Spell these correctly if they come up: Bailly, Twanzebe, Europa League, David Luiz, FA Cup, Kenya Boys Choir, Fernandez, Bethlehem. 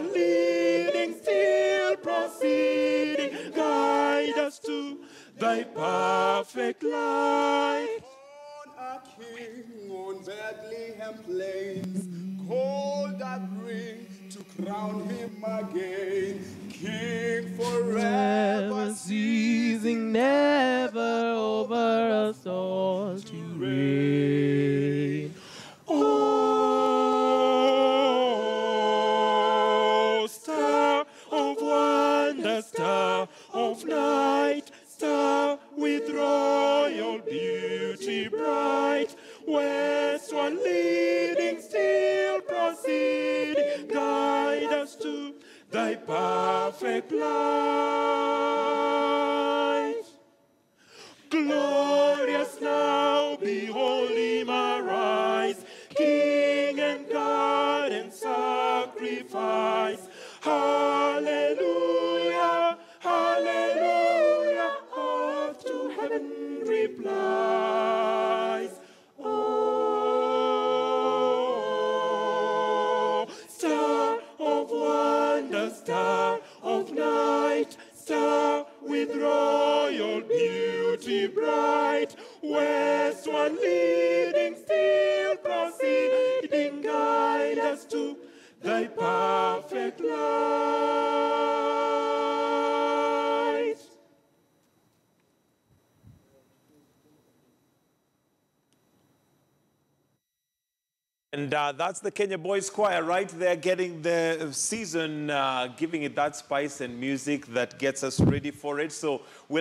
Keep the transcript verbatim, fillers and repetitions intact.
and leading, still proceeding. Guide us to thy perfect light. Born a king on Bethlehem plains, called that ring to crown him again. King forever, ceasing never, over us all to reign. Oh, star of wonder, star of night, star with royal beauty bright, westward leading, still proceeding, guide us to thy perfect light. Glorious now, behold him arise, King and God and sacrifice. Hallelujah, hallelujah, off to heaven replies. Oh, star of wonder, star of night, star with royal beauty bright, westward leading, still proceeding, guide us to thy perfect light. And uh, that's the Kenya Boys Choir right there, getting the season, uh, giving it that spice and music that gets us ready for it. So we'll